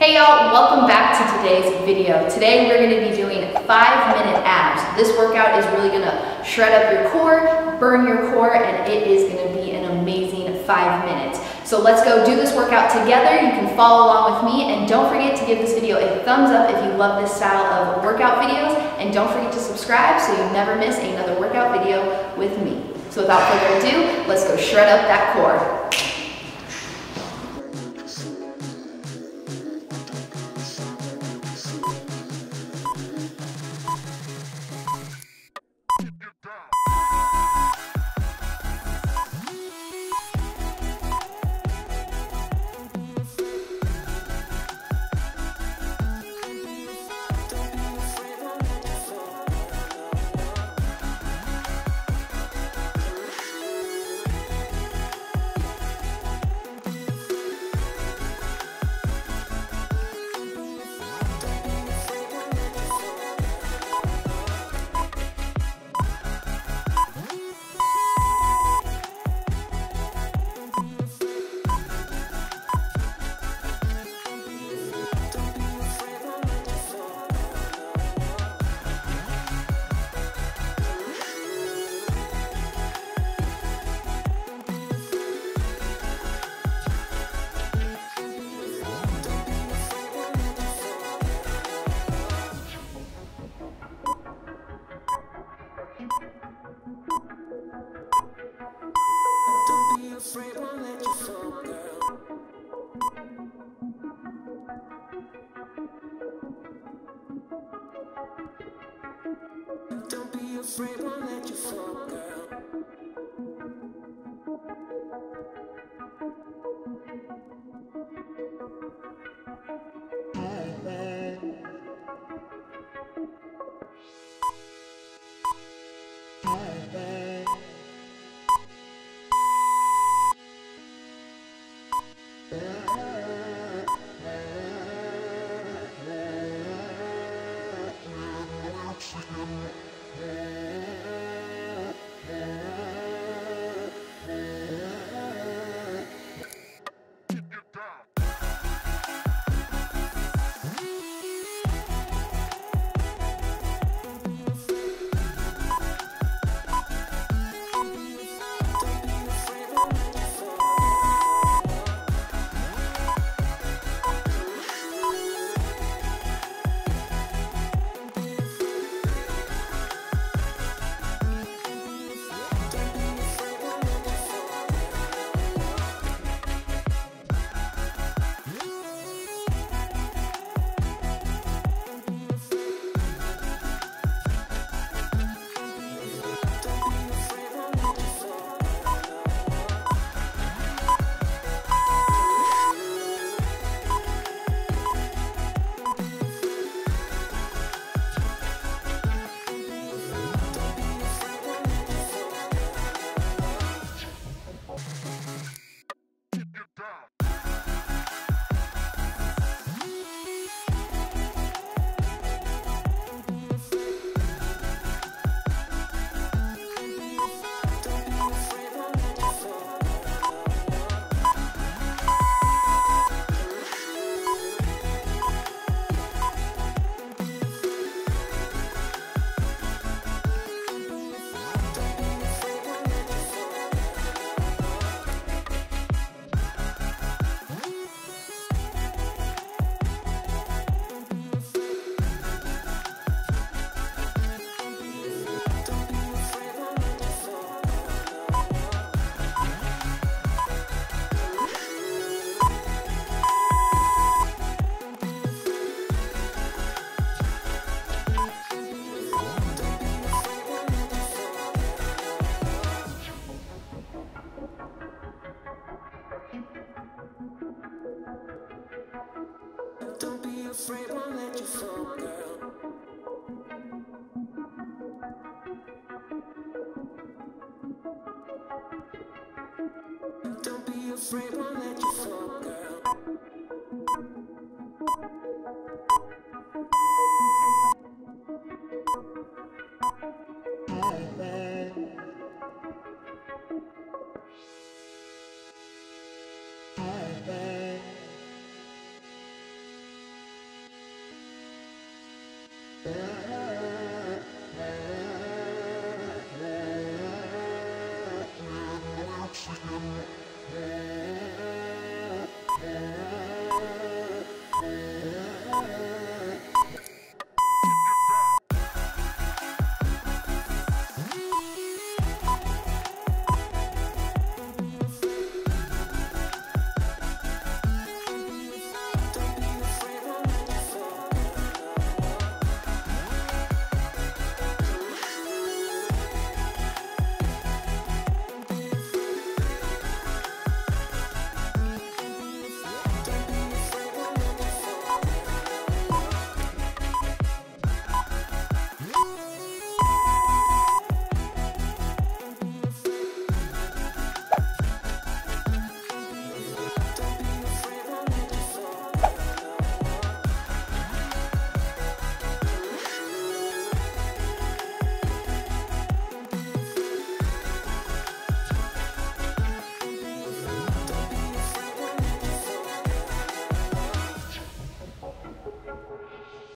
Hey y'all, welcome back to today's video. Today we're going to be doing 5-minute abs. This workout is really going to shred up your core, burn your core, and it is going to be an amazing 5 minutes. So let's go do this workout together. You can follow along with me, and don't forget to give this video a thumbs up if you love this style of workout videos, and don't forget to subscribe so you never miss another workout video with me. So without further ado, let's go shred up that core.